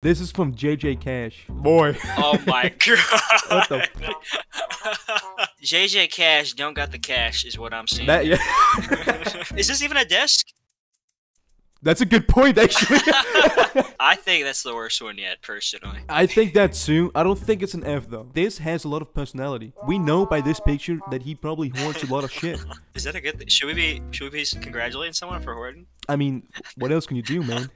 This is from JJ Cash. Boy. Oh my god. What the fuck? JJ Cash don't got the cash is what I'm seeing. That, yeah. Is this even a disc? That's a good point, actually. I think that's the worst one yet, personally. I think that too. I don't think it's an F, though. This has a lot of personality. We know by this picture that he probably hoards a lot of shit. Is that a good thing? Should we be congratulating someone for hoarding? I mean, what else can you do, man?